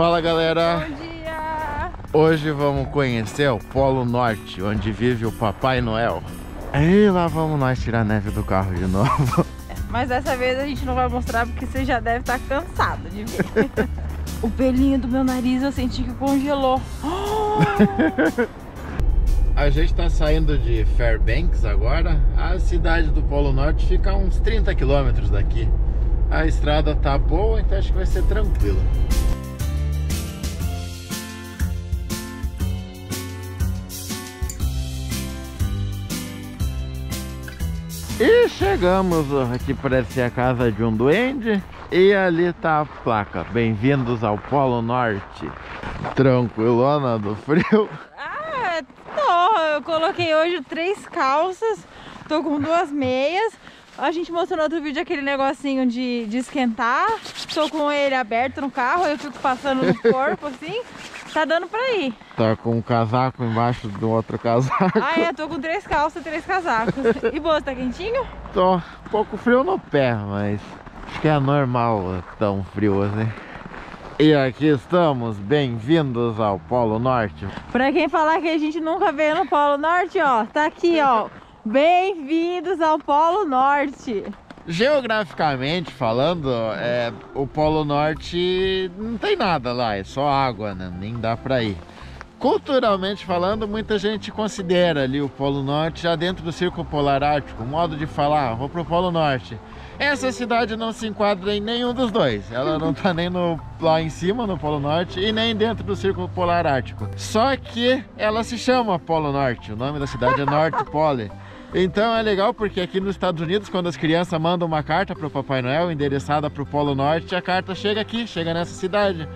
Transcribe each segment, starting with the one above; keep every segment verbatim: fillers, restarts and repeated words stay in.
Fala, galera! Bom dia! Hoje vamos conhecer o Polo Norte, onde vive o Papai Noel. E lá vamos nós tirar neve do carro de novo. Mas dessa vez a gente não vai mostrar porque você já deve estar cansado de ver. O pelinho do meu nariz eu senti que congelou. A gente tá saindo de Fairbanks agora. A cidade do Polo Norte fica a uns trinta quilômetros daqui. A estrada tá boa, então acho que vai ser tranquilo. E chegamos aqui, parece a casa de um duende. E ali tá a placa, bem-vindos ao Polo Norte. Tranquilona do frio. Ah, tô, eu coloquei hoje três calças, tô com duas meias. A gente mostrou no outro vídeo aquele negocinho de, de esquentar. Tô com ele aberto no carro, eu fico passando no corpo assim. Tá dando pra ir. Tá com um casaco embaixo do outro casaco. Ah, é, tô com três calças e três casacos. E você, tá quentinho? Tô. Um pouco frio no pé, mas acho que é normal tão frio assim. E aqui estamos, bem-vindos ao Polo Norte. Pra quem falar que a gente nunca veio no Polo Norte, ó, tá aqui, ó. Bem-vindos ao Polo Norte! Geograficamente falando, é, o Polo Norte não tem nada lá, é só água, né? Nem dá pra ir. Culturalmente falando, muita gente considera ali o Polo Norte já dentro do Círculo Polar Ártico, modo de falar, vou pro Polo Norte. Essa cidade não se enquadra em nenhum dos dois, ela não tá nem no, lá em cima no Polo Norte e nem dentro do Círculo Polar Ártico. Só que ela se chama Polo Norte, o nome da cidade é North Pole. Então é legal porque aqui nos Estados Unidos, quando as crianças mandam uma carta para o Papai Noel endereçada para o Polo Norte, a carta chega aqui, chega nessa cidade.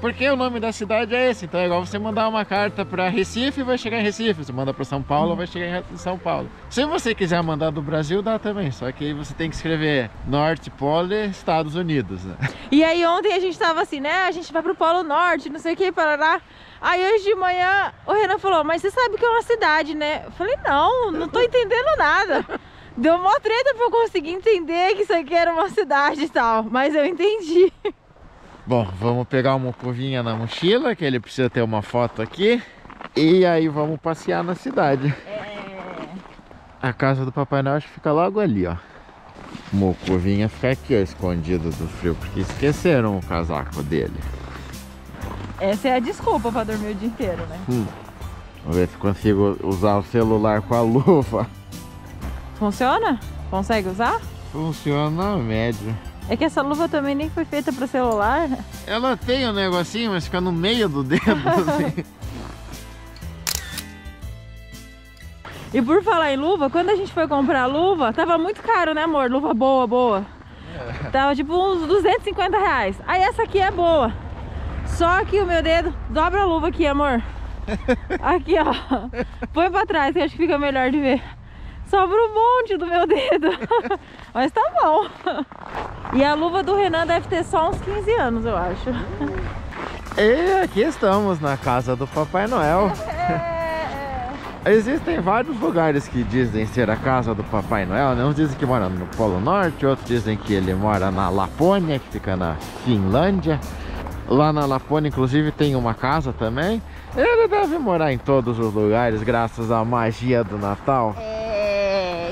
Porque o nome da cidade é esse, então é igual você mandar uma carta para Recife, vai chegar em Recife. Você manda para São Paulo, vai chegar em São Paulo. Se você quiser mandar do Brasil, dá também, só que aí você tem que escrever North Pole, Estados Unidos, né? E aí ontem a gente tava assim, né, a gente vai pro Polo Norte, não sei o que, parará. Aí hoje de manhã o Renan falou, mas você sabe que é uma cidade, né? Eu falei, não, não tô entendendo nada. Deu mó treta pra eu conseguir entender que isso aqui era uma cidade e tal, mas eu entendi. Bom, vamos pegar uma Mocuvinha na mochila, que ele precisa ter uma foto aqui. E aí vamos passear na cidade. É. A casa do Papai Noel acho que fica logo ali, ó. Mocuvinha fica aqui, ó, escondido do frio, porque esqueceram o casaco dele. Essa é a desculpa para dormir o dia inteiro, né? Hum. Vamos ver se consigo usar o celular com a luva. Funciona? Consegue usar? Funciona médio. É que essa luva também nem foi feita para celular. Ela tem um negocinho, mas fica no meio do dedo. Assim. E por falar em luva, quando a gente foi comprar a luva, tava muito caro, né, amor? Luva boa, boa. É. Tava tipo uns duzentos e cinquenta reais. Aí essa aqui é boa. Só que o meu dedo, dobra a luva aqui, amor. Aqui, ó. Põe pra trás, que eu acho que fica melhor de ver. Sobra um monte do meu dedo. Mas tá bom. E a luva do Renan deve ter só uns quinze anos, eu acho. E aqui estamos, na casa do Papai Noel. Existem vários lugares que dizem ser a casa do Papai Noel, né? Uns dizem que mora no Polo Norte, outros dizem que ele mora na Lapônia, que fica na Finlândia. Lá na Lapônia, inclusive, tem uma casa também. Ele deve morar em todos os lugares, graças à magia do Natal. É...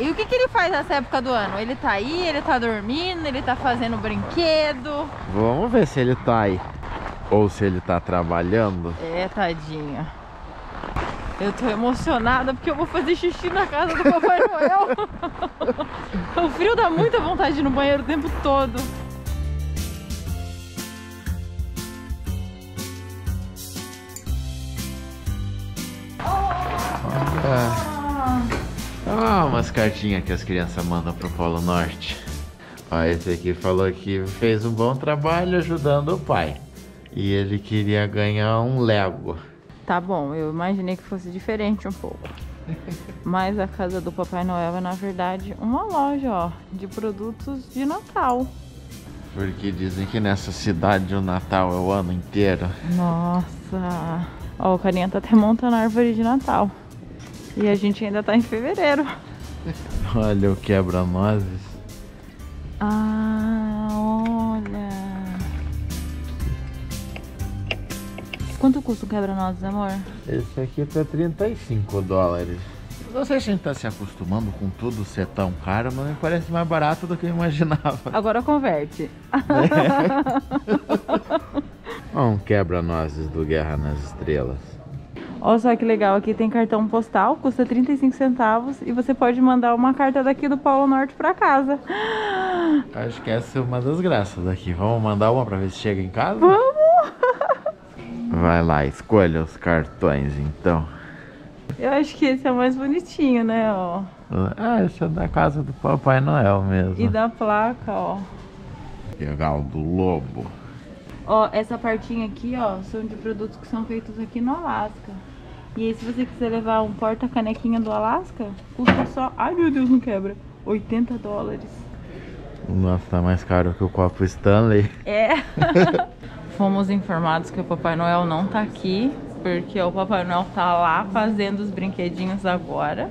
E o que, que ele faz nessa época do ano? Ele tá aí, ele tá dormindo, ele tá fazendo brinquedo. Vamos ver se ele tá aí. Ou se ele tá trabalhando. É, tadinho. Eu tô emocionada porque eu vou fazer xixi na casa do Papai Noel. O frio dá muita vontade de ir no banheiro o tempo todo. Ah, ah, umas cartinhas que as crianças mandam pro Polo Norte. Ó, esse aqui falou que fez um bom trabalho ajudando o pai. E ele queria ganhar um Lego. Tá bom, eu imaginei que fosse diferente um pouco. Mas a casa do Papai Noel é, na verdade, uma loja, ó, de produtos de Natal. Porque dizem que nessa cidade o Natal é o ano inteiro. Nossa! Ó, o carinha tá até montando a árvore de Natal. E a gente ainda tá em fevereiro. Olha o quebra-nozes. Ah, olha. Quanto custa um quebra-nozes, amor? Esse aqui tá trinta e cinco dólares. Não sei se a gente tá se acostumando com tudo ser tão caro, mas me parece mais barato do que eu imaginava. Agora converte. É. Um quebra-nozes do Guerra nas Estrelas. Olha só que legal, aqui tem cartão postal, custa trinta e cinco centavos e você pode mandar uma carta daqui do Polo Norte pra casa. Acho que essa é uma das graças daqui. Vamos mandar uma pra ver se chega em casa? Vamos! Vai lá, escolha os cartões então. Eu acho que esse é o mais bonitinho, né? Ó. Ah, esse é da casa do Papai Noel mesmo. E da placa, ó. Legal, do lobo. Ó, essa partinha aqui, ó, são de produtos que são feitos aqui no Alasca. E aí, se você quiser levar um porta-canequinha do Alasca, custa só... Ai, meu Deus, não quebra. oitenta dólares. Nossa, tá mais caro que o copo Stanley. É. Fomos informados que o Papai Noel não tá aqui, porque o Papai Noel tá lá fazendo os brinquedinhos agora.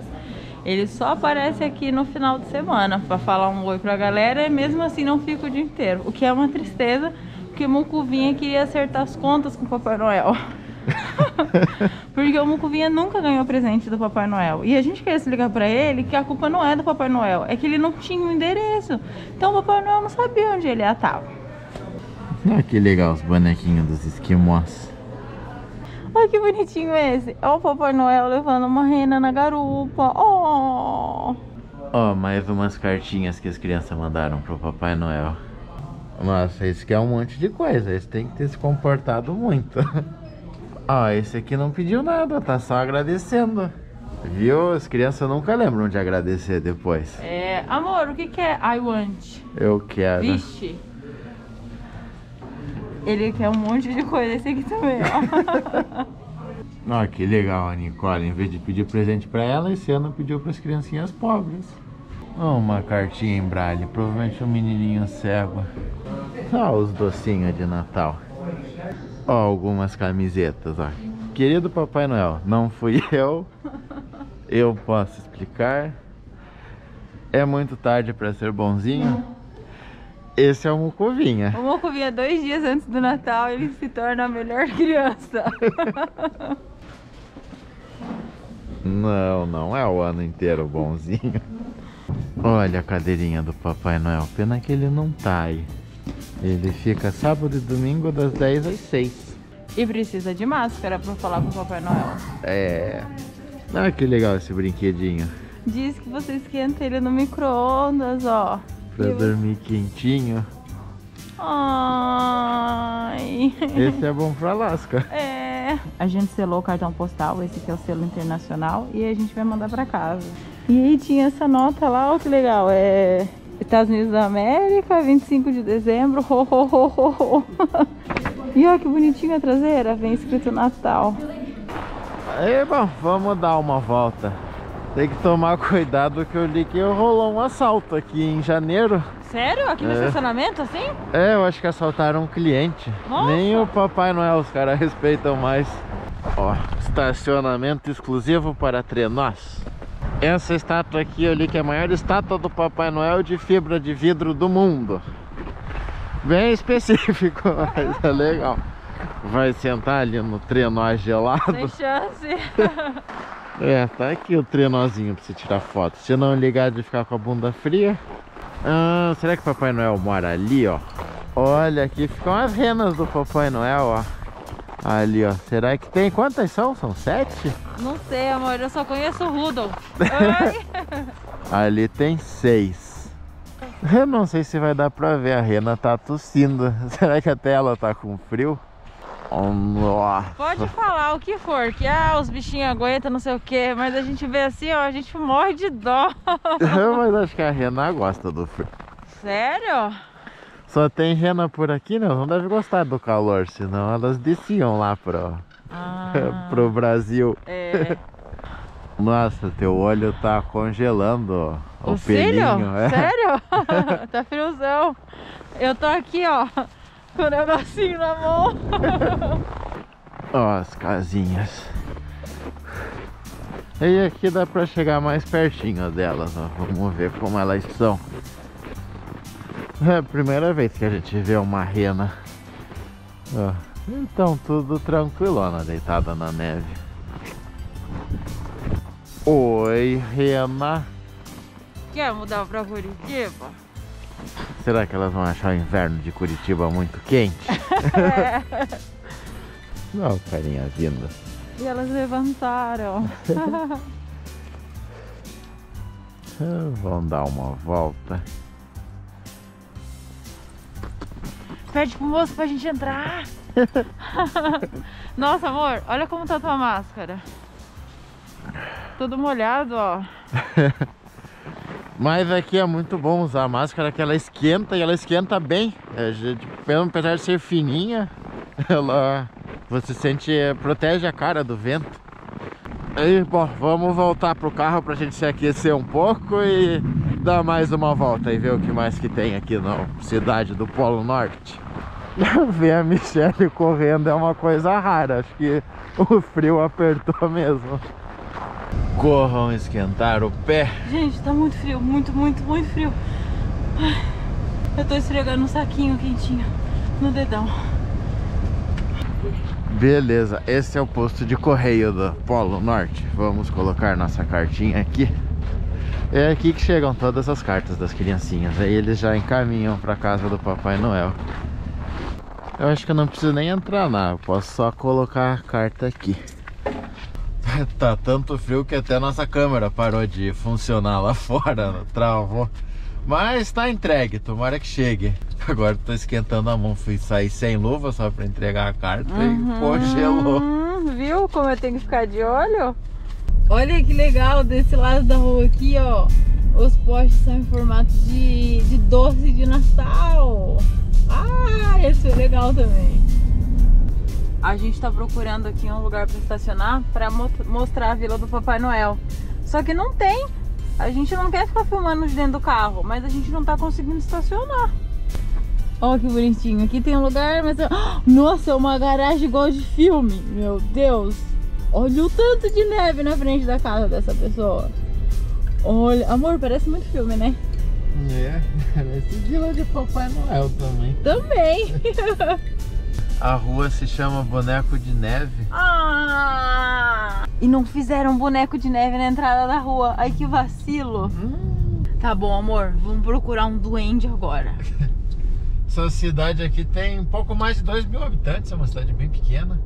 Ele só aparece aqui no final de semana pra falar um oi pra galera e mesmo assim não fica o dia inteiro. O que é uma tristeza, porque o Mocuvinha queria acertar as contas com o Papai Noel. Porque o Mocuvinha nunca ganhou presente do Papai Noel. E a gente queria se ligar pra ele que a culpa não é do Papai Noel, é que ele não tinha um endereço. Então o Papai Noel não sabia onde ele estava. Olha que legal os bonequinhos dos esquimós. Olha que bonitinho esse. Olha o Papai Noel levando uma rena na garupa. Ó, oh. Oh, mais umas cartinhas que as crianças mandaram pro Papai Noel. Nossa, esse aqui é um monte de coisa. Esse tem que ter se comportado muito. Ó, oh, esse aqui não pediu nada, tá só agradecendo. Viu? As crianças nunca lembram de agradecer depois. É, amor, o que que é I want? Eu quero. Vixe. Ele quer um monte de coisa, esse aqui também, ó. Olha que legal a Nicole, em vez de pedir presente pra ela, esse ano pediu pras criancinhas pobres. Uma cartinha em braille, provavelmente um menininho cego. Olha os docinhos de Natal. Olha algumas camisetas, ó. Querido Papai Noel, não fui eu. Eu posso explicar. É muito tarde pra ser bonzinho. Esse é o Mocuvinha. O Mocuvinha, dois dias antes do Natal, ele se torna a melhor criança. Não, não é o ano inteiro bonzinho. Olha a cadeirinha do Papai Noel. Pena que ele não tá aí. Ele fica sábado e domingo das dez às seis. E precisa de máscara pra falar com o Papai Noel. É. Olha que legal esse brinquedinho. Diz que você esquenta ele no micro-ondas, ó. Pra dormir quentinho. Ai. Esse é bom pra Alaska. É. A gente selou o cartão postal, esse aqui é o selo internacional, e a gente vai mandar pra casa. E aí tinha essa nota lá, ó, que legal. É Estados Unidos da América, vinte e cinco de dezembro. Ho, ho, ho, ho, ho. E olha que bonitinho a traseira, vem escrito Natal. Aí, bom, vamos dar uma volta. Tem que tomar cuidado que eu li que rolou um assalto aqui em janeiro. Sério? Aqui no é. estacionamento assim? É, eu acho que assaltaram um cliente. Nossa. Nem o Papai Noel os caras respeitam mais. Ó, estacionamento exclusivo para trenós. Essa estátua aqui eu li que é a maior estátua do Papai Noel de fibra de vidro do mundo. Bem específico, mas é legal. Vai sentar ali no trenó gelado. Sem chance. É, tá aqui o trenozinho pra você tirar foto. Se não ligar de ficar com a bunda fria. Ah, será que o Papai Noel mora ali, ó? Olha, aqui ficam as renas do Papai Noel, ó. Ali, ó. Será que tem? Quantas são? São sete? Não sei, amor. Eu só conheço o Rudolf. Ali tem seis. Eu não sei se vai dar pra ver. A rena tá tossindo. Será que até ela tá com frio? Oh, nossa. Pode falar o que for, que ah, os bichinhos aguentam, não sei o que, mas a gente vê assim, ó, a gente morre de dó. Mas acho que a Renan gosta do frio. Sério? Só tem rena por aqui, né? Não deve gostar do calor, senão elas desciam lá pro, ah, pro Brasil. É. Nossa, teu olho tá congelando, ó, o, o pelinho. É. Sério? Tá friozão. Eu tô aqui, ó, com o negocinho na mão. Ó, as casinhas. E aqui dá pra chegar mais pertinho delas, ó. Vamos ver como elas são. É a primeira vez que a gente vê uma rena. Ó, Então, tudo tranquilona, deitada na neve. Oi, Rena. Quer mudar pra Curitiba? Será que elas vão achar o inverno de Curitiba muito quente? É. Não, carinha vinda. E elas levantaram. Vamos dar uma volta. Pede pro moço pra gente entrar. Nossa, amor, olha como tá tua máscara. Todo molhado, ó. Mas aqui é muito bom usar a máscara, que ela esquenta e ela esquenta bem. É, apesar de ser fininha, ela você sente, protege a cara do vento. E, bom, vamos voltar pro carro pra gente se aquecer um pouco e dar mais uma volta e ver o que mais que tem aqui na cidade do Polo Norte. Ver a Michelle correndo é uma coisa rara, acho que o frio apertou mesmo. Corram esquentar o pé. Gente, tá muito frio, muito, muito, muito frio. Ai, eu tô esfregando um saquinho quentinho no dedão. Beleza, esse é o posto de correio do Polo Norte. Vamos colocar nossa cartinha aqui. É aqui que chegam todas as cartas das criancinhas. Aí eles já encaminham pra casa do Papai Noel. Eu acho que eu não preciso nem entrar lá, eu posso só colocar a carta aqui. Tá tanto frio que até a nossa câmera parou de funcionar lá fora, travou. Mas tá entregue, tomara que chegue. Agora tô esquentando a mão, fui sair sem luva só pra entregar a carta uhum. e congelou. Viu como eu tenho que ficar de olho? Olha que legal, desse lado da rua aqui, ó. Os postes são em formato de, de doce de Natal. Ah, esse é legal também. A gente tá procurando aqui um lugar para estacionar para mo mostrar a vila do Papai Noel. Só que não tem. A gente não quer ficar filmando de dentro do carro, mas a gente não tá conseguindo estacionar. Ó, que bonitinho. Aqui tem um lugar, mas... Nossa, é uma garagem igual de filme. Meu Deus. Olha o tanto de neve na frente da casa dessa pessoa. Olha, amor, parece muito filme, né? É, parece vila de Papai Noel também. Também! A rua se chama Boneco de Neve. Ah! E não fizeram boneco de neve na entrada da rua. Ai, que vacilo! Hum. Tá bom, amor, vamos procurar um duende agora. Essa cidade aqui tem pouco mais de dois mil habitantes, é uma cidade bem pequena.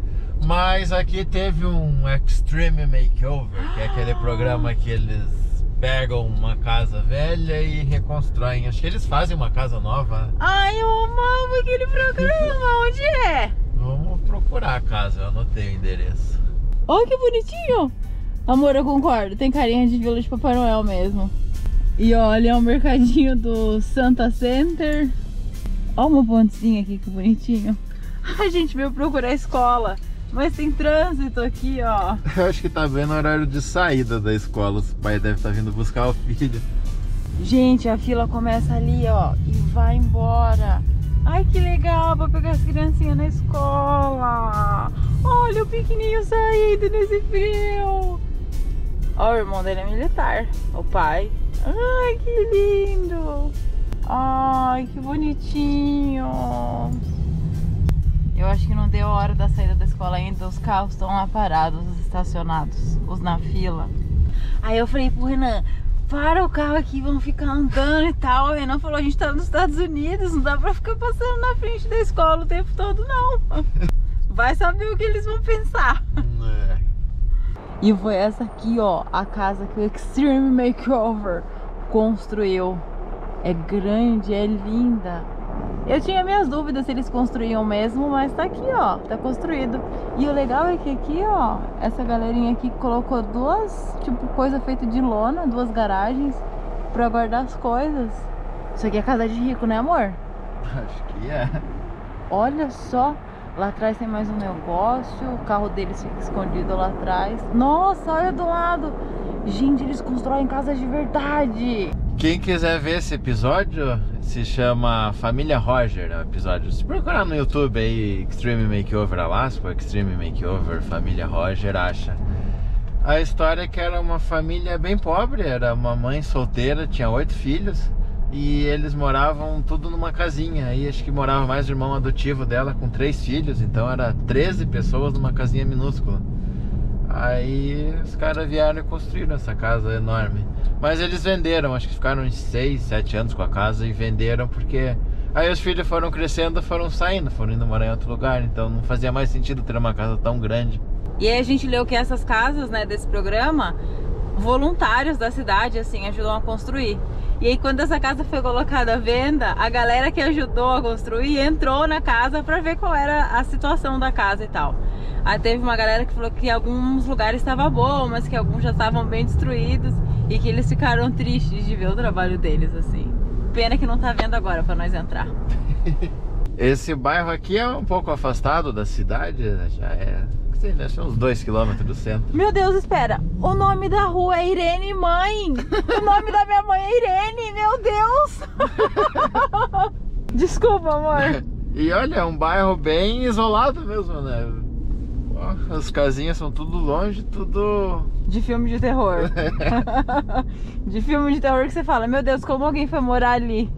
Mas aqui teve um Extreme Makeover, que é aquele programa que eles pegam uma casa velha e reconstroem. Acho que eles fazem uma casa nova. Ai, eu amava aquele programa. Onde é? Vamos procurar a casa, eu anotei o endereço. Olha que bonitinho. Amor, eu concordo, tem carinha de vila de Papai Noel mesmo. E olha, é um mercadinho do Santa Center. Olha uma pontezinha aqui, que bonitinho. A gente veio procurar a escola, mas tem trânsito aqui, ó. Eu acho que tá bem no horário de saída da escola. O pai deve estar vindo buscar o filho. Gente, a fila começa ali, ó, e vai embora. Ai, que legal, pra pegar as criancinhas na escola. Olha o pequenininho saindo nesse frio. Ó, o irmão dele é militar, o pai. Ai, que lindo. Ai, que bonitinho. Eu acho que não deu a hora da saída da escola ainda, os carros estão lá parados, os estacionados, os na fila. Aí eu falei pro Renan, para o carro aqui, vamos ficar andando e tal. O Renan falou, a gente tá nos Estados Unidos, não dá pra ficar passando na frente da escola o tempo todo não. Vai saber o que eles vão pensar. É. E foi essa aqui, ó, a casa que o Extreme Makeover construiu. É grande, é linda. Eu tinha minhas dúvidas se eles construíam mesmo, mas tá aqui, ó, tá construído. E o legal é que aqui, ó, essa galerinha aqui colocou duas, tipo, coisa feita de lona, duas garagens pra guardar as coisas. Isso aqui é casa de rico, né, amor? Acho que é. Olha só, lá atrás tem mais um negócio, o carro deles fica escondido lá atrás. Nossa, olha do lado! Gente, eles constroem casa de verdade! Quem quiser ver esse episódio, se chama Família Roger, é um episódio. Se procurar no YouTube aí, Extreme Makeover Alaska, Extreme Makeover Família Roger, acha. A história é que era uma família bem pobre, era uma mãe solteira, tinha oito filhos. e eles moravam tudo numa casinha. Aí acho que morava mais o irmão adotivo dela com três filhos, então era treze pessoas numa casinha minúscula. Aí os caras vieram e construíram essa casa enorme. Mas eles venderam, acho que ficaram uns seis, sete anos com a casa e venderam porque... Aí os filhos foram crescendo, foram saindo, foram indo morar em outro lugar, então não fazia mais sentido ter uma casa tão grande. E aí a gente leu que essas casas, né, desse programa, voluntários da cidade, assim, ajudam a construir. E aí quando essa casa foi colocada à venda, a galera que ajudou a construir entrou na casa pra ver qual era a situação da casa e tal. Aí teve uma galera que falou que alguns lugares estavam bom, mas que alguns já estavam bem destruídos e que eles ficaram tristes de ver o trabalho deles, assim. Pena que não tá vendo agora pra nós entrar. Esse bairro aqui é um pouco afastado da cidade, já é, sei lá, uns dois quilômetros do centro. Meu Deus, espera, o nome da rua é Irene Mãe, o nome da minha mãe é Irene, meu Deus. Desculpa, amor. E olha, é um bairro bem isolado mesmo, né? As casinhas são tudo longe, tudo... de filme de terror. De filme de terror que você fala, meu Deus, como alguém foi morar ali?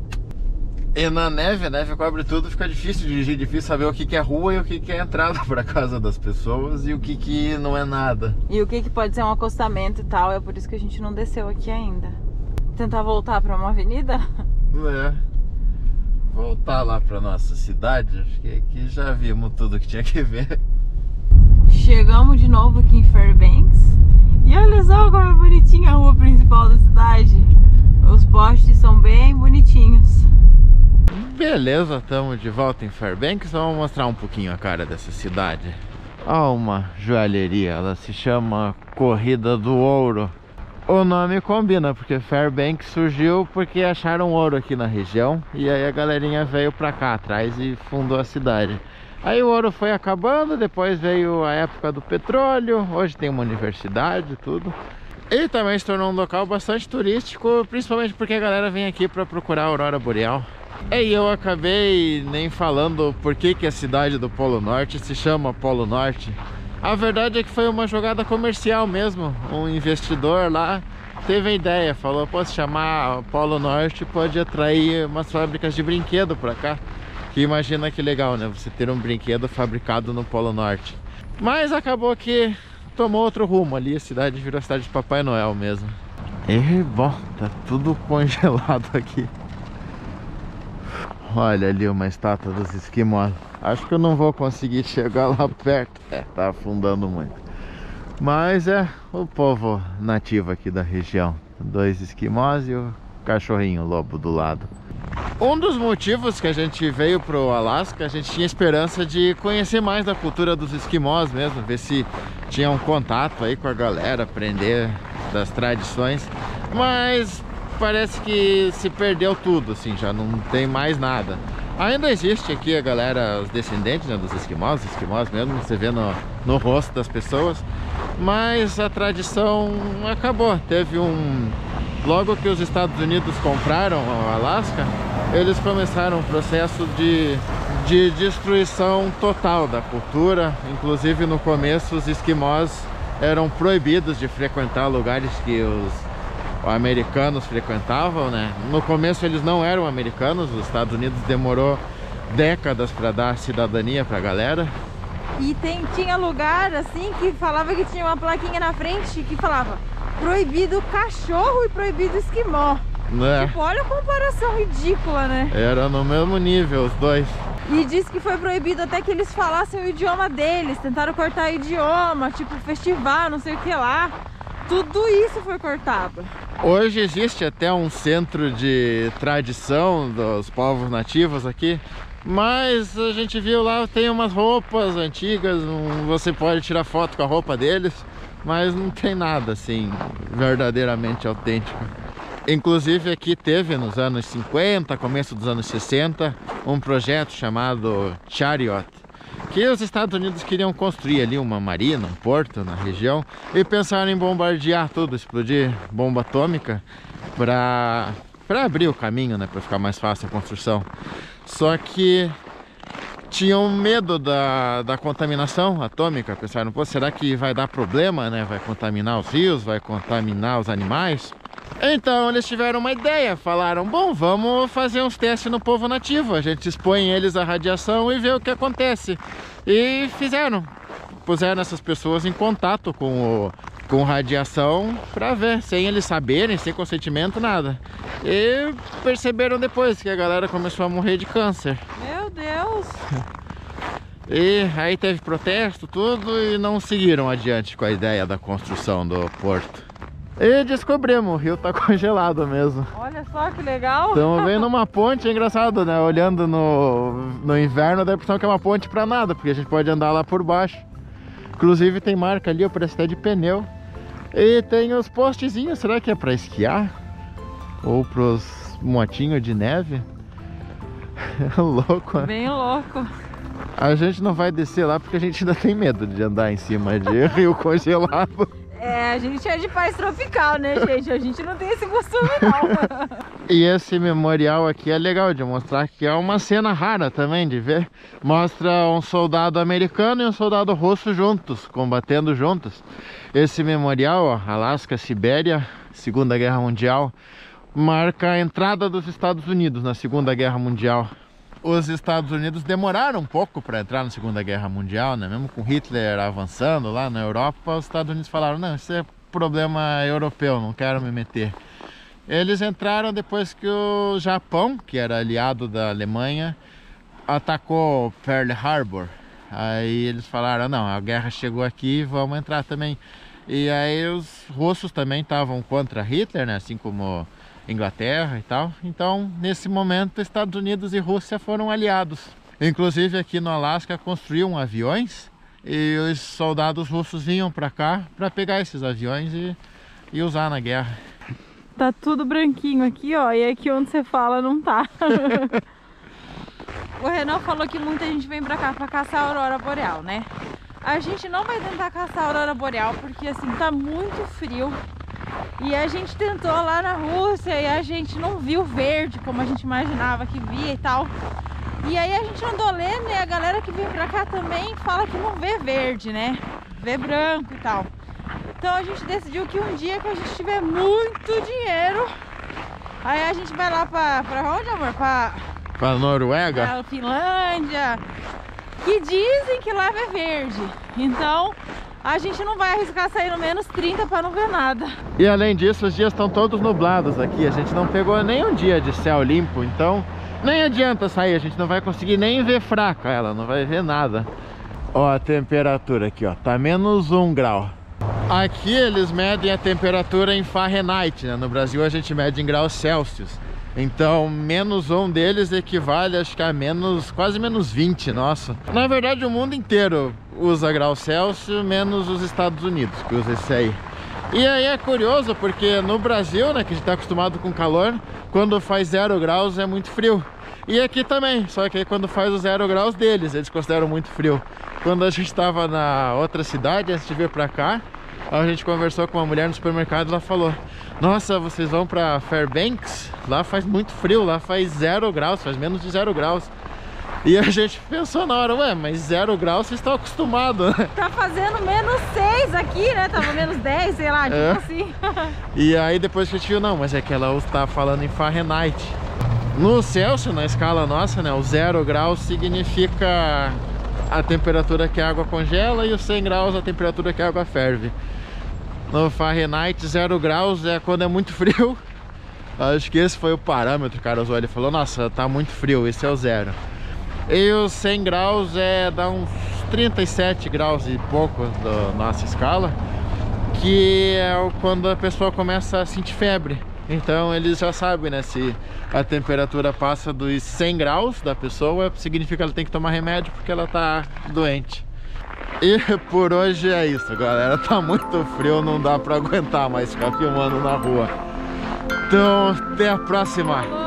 E na neve, a neve cobre tudo, fica difícil dirigir, difícil saber o que que é rua e o que que é entrada para casa das pessoas e o que que não é nada. E o que que pode ser um acostamento e tal, é por isso que a gente não desceu aqui ainda. Tentar voltar para uma avenida? É. Voltar lá para nossa cidade, acho que aqui já vimos tudo que tinha que ver. Chegamos de novo aqui em Fairbanks e olha só como é bonitinha a rua principal da cidade. Os postes são bem bonitinhos. Beleza, estamos de volta em Fairbanks. Vamos mostrar um pouquinho a cara dessa cidade. Há uma joalheria, ela se chama Corrida do Ouro. O nome combina, porque Fairbanks surgiu porque acharam ouro aqui na região e aí a galerinha veio pra cá atrás e fundou a cidade. Aí o ouro foi acabando, depois veio a época do petróleo, hoje tem uma universidade e tudo. E também se tornou um local bastante turístico, principalmente porque a galera vem aqui para procurar a aurora boreal. E eu acabei nem falando por que que a cidade do Polo Norte se chama Polo Norte. A verdade é que foi uma jogada comercial mesmo. Um investidor lá teve a ideia, falou, pô, se chamar Polo Norte pode atrair umas fábricas de brinquedo para cá. Que imagina que legal, né? Você ter um brinquedo fabricado no Polo Norte. Mas acabou que tomou outro rumo ali, a cidade virou a cidade de Papai Noel mesmo. E bom, tá tudo congelado aqui. Olha ali uma estátua dos Esquimós. Acho que eu não vou conseguir chegar lá perto. É, tá afundando muito. Mas é o povo nativo aqui da região. Dois Esquimós e o cachorrinho, o lobo do lado. Um dos motivos que a gente veio para o Alaska, a gente tinha esperança de conhecer mais da cultura dos esquimós mesmo, ver se tinha um contato aí com a galera, aprender das tradições, mas parece que se perdeu tudo, assim, já não tem mais nada. Ainda existe aqui a galera, os descendentes, né, dos esquimós, os esquimós mesmo, você vê no, no rosto das pessoas, mas a tradição acabou, teve um... Logo que os Estados Unidos compraram o Alaska, eles começaram um processo de, de destruição total da cultura. Inclusive no começo os esquimós eram proibidos de frequentar lugares que os americanos frequentavam, né? No começo eles não eram americanos, os Estados Unidos demorou décadas para dar cidadania para a galera. E tem, tinha lugar assim que falava que tinha uma plaquinha na frente que falava proibido cachorro e proibido esquimó. É. Tipo, olha a comparação ridícula, né? Era no mesmo nível, os dois. E disse que foi proibido até que eles falassem o idioma deles. Tentaram cortar o idioma, tipo festival, não sei o que lá. Tudo isso foi cortado. Hoje existe até um centro de tradição dos povos nativos aqui. Mas a gente viu lá, tem umas roupas antigas, um, você pode tirar foto com a roupa deles. Mas não tem nada assim, verdadeiramente autêntico. Inclusive aqui teve nos anos cinquenta, começo dos anos sessenta, um projeto chamado Chariot, que os Estados Unidos queriam construir ali uma marina, um porto na região, e pensaram em bombardear tudo, explodir bomba atômica para para abrir o caminho, né, para ficar mais fácil a construção. Só que tinham medo da, da contaminação atômica. Pensaram, pô, será que vai dar problema, né? Vai contaminar os rios, vai contaminar os animais? Então eles tiveram uma ideia, falaram, bom, vamos fazer uns testes no povo nativo. A gente expõe eles à radiação e vê o que acontece. E fizeram, puseram essas pessoas em contato com, o, com radiação para ver, sem eles saberem, sem consentimento, nada. E perceberam depois que a galera começou a morrer de câncer. Meu Deus! E aí teve protesto, tudo, e não seguiram adiante com a ideia da construção do porto. E descobrimos, o rio tá congelado mesmo. Olha só que legal. Estamos vendo uma ponte, é engraçado, né? Olhando no, no inverno dá a impressão que é uma ponte pra nada, porque a gente pode andar lá por baixo. Inclusive tem marca ali, parece até de pneu. E tem os postezinhos, será que é pra esquiar? Ou pros motinhos de neve? É louco, né? Bem louco. A gente não vai descer lá porque a gente ainda tem medo de andar em cima de rio congelado. É, a gente é de país tropical, né, gente? A gente não tem esse costume, não. E esse memorial aqui é legal de mostrar, que é uma cena rara também de ver. Mostra um soldado americano e um soldado russo juntos, combatendo juntos. Esse memorial, ó, Alaska, Sibéria, Segunda Guerra Mundial, marca a entrada dos Estados Unidos na Segunda Guerra Mundial. Os Estados Unidos demoraram um pouco para entrar na Segunda Guerra Mundial, né? Mesmo com Hitler avançando lá na Europa, os Estados Unidos falaram, não, isso é problema europeu, não quero me meter. Eles entraram depois que o Japão, que era aliado da Alemanha, atacou Pearl Harbor. Aí eles falaram, não, a guerra chegou aqui, vamos entrar também. E aí os russos também estavam contra Hitler, né? Assim como Inglaterra e tal. Então, nesse momento, Estados Unidos e Rússia foram aliados. Inclusive, aqui no Alasca, construíam aviões e os soldados russos vinham para cá para pegar esses aviões e, e usar na guerra. Tá tudo branquinho aqui, ó, e aqui onde você fala não tá. O Renan falou que muita gente vem para cá para caçar a aurora boreal, né? A gente não vai tentar caçar a aurora boreal porque, assim, tá muito frio. E a gente tentou lá na Rússia e a gente não viu verde como a gente imaginava que via e tal. E aí a gente andou lendo, né? A galera que vem pra cá também fala que não vê verde, né? Vê branco e tal. Então a gente decidiu que um dia que a gente tiver muito dinheiro, aí a gente vai lá pra, pra onde, amor? Pra, pra Noruega? Pra Finlândia, que dizem que lá é verde. Então a gente não vai arriscar sair no menos trinta para não ver nada. E além disso, os dias estão todos nublados aqui. A gente não pegou nem um dia de céu limpo, então nem adianta sair. A gente não vai conseguir nem ver fraca ela, não vai ver nada. Ó a temperatura aqui, ó, tá menos um grau. Aqui eles medem a temperatura em Fahrenheit, né? No Brasil a gente mede em graus Celsius. Então, menos um deles equivale, acho que a menos, quase menos vinte, nossa. Na verdade, o mundo inteiro usa graus Celsius, menos os Estados Unidos, que usa esse aí. E aí é curioso, porque no Brasil, né, que a gente tá acostumado com calor, quando faz zero graus é muito frio. E aqui também, só que aí quando faz os zero graus deles, eles consideram muito frio. Quando a gente tava na outra cidade, a gente veio pra cá, a gente conversou com uma mulher no supermercado e ela falou, nossa, vocês vão para Fairbanks? Lá faz muito frio, lá faz zero graus, faz menos de zero graus. E a gente pensou na hora, ué, mas zero graus vocês estão acostumados, né? Tá fazendo menos seis aqui, né? Tava menos dez, sei lá, é. Tipo assim. E aí depois que a gente viu, não, mas é que ela tá falando em Fahrenheit. No Celsius, na escala nossa, né, o zero grau significa a temperatura que a água congela e os cem graus a temperatura que a água ferve. No Fahrenheit, zero graus é quando é muito frio. Acho que esse foi o parâmetro, cara. Usou, ele falou, nossa, tá muito frio, esse é o zero. E os cem graus é, dá uns trinta e sete graus e pouco da nossa escala, que é quando a pessoa começa a sentir febre. Então eles já sabem, né, se a temperatura passa dos cem graus da pessoa, significa que ela tem que tomar remédio porque ela tá doente. E por hoje é isso, galera. Tá muito frio, não dá pra aguentar mais ficar filmando na rua. Então, até a próxima.